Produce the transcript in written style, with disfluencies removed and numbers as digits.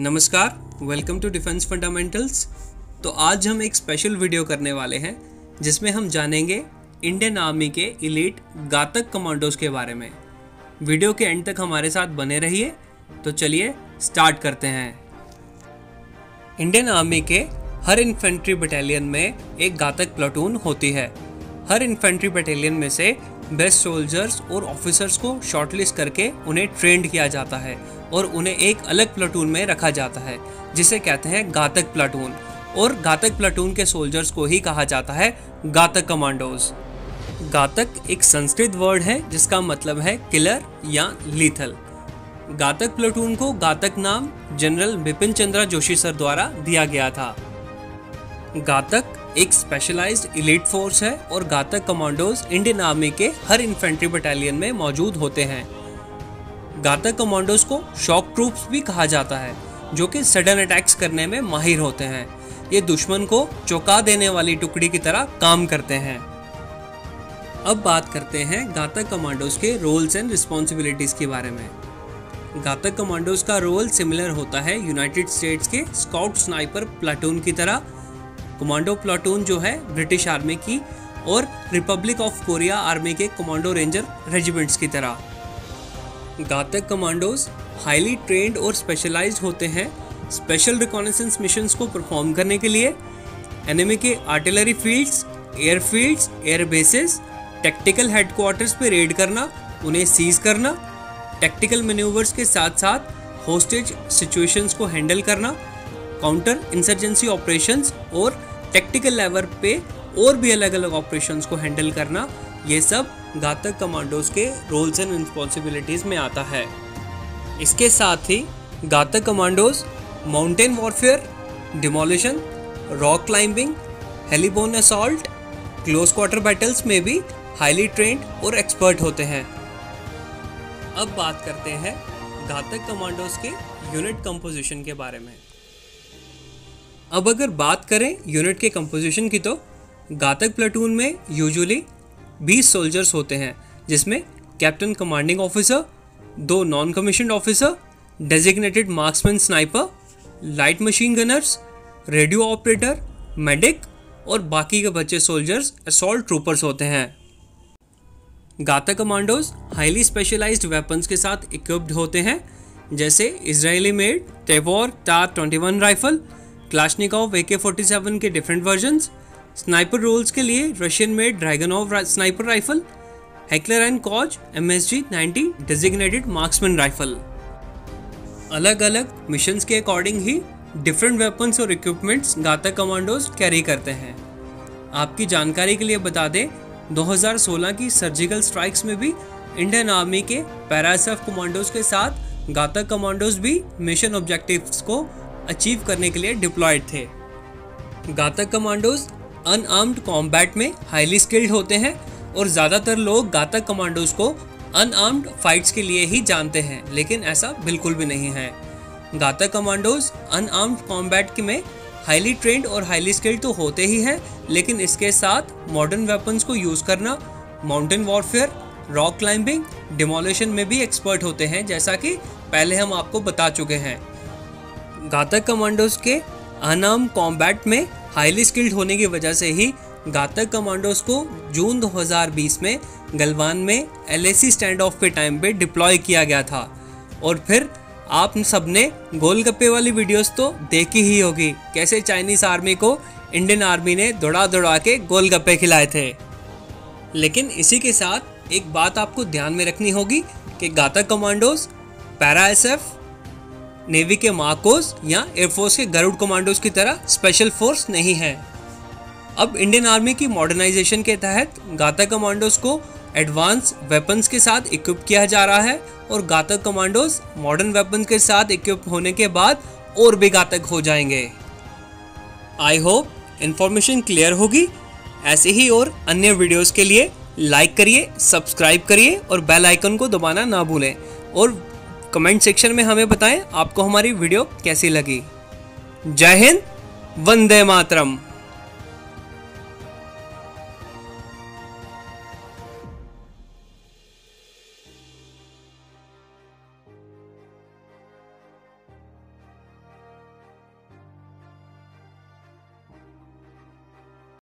नमस्कार, welcome to defence fundamentals. तो आज हम एक स्पेशल वीडियो करने वाले हैं जिसमें हम जानेंगे इंडियन आर्मी के एलीट घातक कमांडोज के बारे में। वीडियो के एंड तक हमारे साथ बने रहिए। तो चलिए स्टार्ट करते हैं। इंडियन आर्मी के हर इन्फेंट्री बटालियन में एक घातक प्लाटून होती है। हर इन्फेंट्री बटालियन में से बेस्ट सोल्जर्स और ऑफिसर्स को शॉर्टलिस्ट करके उन्हें ट्रेंड किया जाता है और उन्हें एक अलग प्लाटून में रखा जाता है जिसे कहते हैं घातक प्लाटून, और घातक प्लाटून के सोल्जर्स को ही कहा जाता है घातक कमांडोज। घातक एक संस्कृत वर्ड है जिसका मतलब है किलर या लीथल। घातक प्लाटून को घातक नाम जनरल बिपिन चंद्रा जोशी सर द्वारा दिया गया था। घातक एक स्पेशलाइज्ड एलीट फोर्स है और घातक कमांडोज इंडियन आर्मी के हर इन्फेंट्री बटालियन में मौजूद होते हैं। घातक कमांडोज को शॉक ट्रूप्स भी कहा जाता है, जो कि सडन अटैक्स करने में माहिर होते हैं। ये दुश्मन को चौंका देने वाली टुकड़ी की तरह काम करते हैं। अब बात करते हैं घातक कमांडोज के रोल्स एंड रिस्पॉन्सिबिलिटीज के बारे में। घातक कमांडोज का रोल सिमिलर होता है यूनाइटेड स्टेट्स के स्काउट स्नाइपर प्लाटून की तरह। कमांडो प्लाटून जो है ब्रिटिश आर्मी की और रिपब्लिक ऑफ कोरिया आर्मी के कमांडो रेंजर रेजिमेंट्स की तरह। घातक कमांडोज हाईली ट्रेंड और स्पेशलाइज्ड होते हैं स्पेशल रिकॉनेसेंस मिशंस को परफॉर्म करने के लिए। एनिमी के artillery fields, airfields, air bases, tactical headquarters पे रेड करना, उन्हें सीज करना, टैक्टिकल मैन्यूवर्स के साथ साथ होस्टेज सिचुएशंस को हैंडल करना, काउंटर इंसर्जेंसी ऑपरेशंस और टैक्टिकल लेवल पे और भी अलग अलग ऑपरेशंस को हैंडल करना, ये सब घातक कमांडोज के रोल्स एंड रिस्पॉन्सिबिलिटीज में आता है। इसके साथ ही Ghatak commandos mountain warfare, demolition, rock climbing, heliborne assault, close quarter battles में भी हाईली ट्रेंड और एक्सपर्ट होते हैं। अब बात करते हैं घातक कमांडोज के यूनिट कंपोजिशन के बारे में। अब अगर बात करें यूनिट के कंपोजिशन की, तो घातक प्लाटून में यूजुअली 20 सोल्जर्स होते हैं, जिसमें captain commanding officer, 2 non commissioned officer, designated marksman sniper, light machine gunners, radio operator, medic और बाकी के बचे सोल्जर्स असॉल्ट ट्रूपर्स होते हैं। घातक कमांडोज हाईली स्पेशलाइज्ड वेपन्स के साथ इक्विप्ड होते हैं, जैसे Israeli made Tavor Tar-21 rifle, Kalashnikov AK-47 के डिफरेंट वर्जन्स, स्नाइपर रोल्स के लिए Russian made Dragunov sniper rifle, Heckler and Koch MSG-90 designated marksman rifle. अलग अलग मिशंस के अकॉर्डिंग ही डिफरेंट वेपन्स और इक्विपमेंट्स घातक कमांडोज कैरी करते हैं। आपकी जानकारी के लिए बता दें, 2016 की सर्जिकल स्ट्राइक्स में भी इंडियन आर्मी के पैरा SF कमांडोज के साथ घातक कमांडोज भी मिशन ऑब्जेक्टिव्स को अचीव करने के लिए डिप्लॉयड थे। घातक कमांडोज अनआर्म्ड कॉम्बैट में हाईली स्किल्ड होते हैं और ज़्यादातर लोग घातक कमांडोज को अनआर्म्ड फाइट्स के लिए ही जानते हैं, लेकिन ऐसा बिल्कुल भी नहीं है। घातक कमांडोज अनआर्म्ड कॉम्बैट में हाईली ट्रेंड और हाईली स्किल्ड तो होते ही हैं, लेकिन इसके साथ मॉडर्न वेपन्स को यूज़ करना, mountain warfare, rock climbing, demolition में भी एक्सपर्ट होते हैं, जैसा कि पहले हम आपको बता चुके हैं। घातक कमांडोज के अनाम कॉम्बैट में हाईली स्किल्ड होने की वजह से ही घातक कमांडोज को जून 2020 में गलवान में LAC स्टैंड ऑफ के टाइम पे डिप्लॉय किया गया था। और फिर आप सबने गोलगप्पे वाली वीडियोस तो देखी ही होगी, कैसे चाइनीज़ आर्मी को इंडियन आर्मी ने दौड़ा दौड़ा के गोलगप्पे खिलाए थे। लेकिन इसी के साथ एक बात आपको ध्यान में रखनी होगी कि Ghatak commandos para SF, navy के मार्कोस या एयरफोर्स के गरुड़ कमांडोज की तरह स्पेशल फोर्स नहीं है। अब इंडियन आर्मी की मॉडर्नाइजेशन के तहत घातक कमांडोज को एडवांस वेपन्स के साथ इक्विप किया जा रहा है और घातक कमांडोज मॉडर्न वेपन्स के साथ इक्विप होने के बाद और भी घातक हो जाएंगे। आई होप इन्फॉर्मेशन क्लियर होगी। ऐसे ही और अन्य वीडियोस के लिए लाइक करिए, सब्सक्राइब करिए और बेल आइकन को दबाना ना भूलें, और कमेंट सेक्शन में हमें बताएं आपको हमारी वीडियो कैसी लगी। जय हिंद, वंदे मातरम।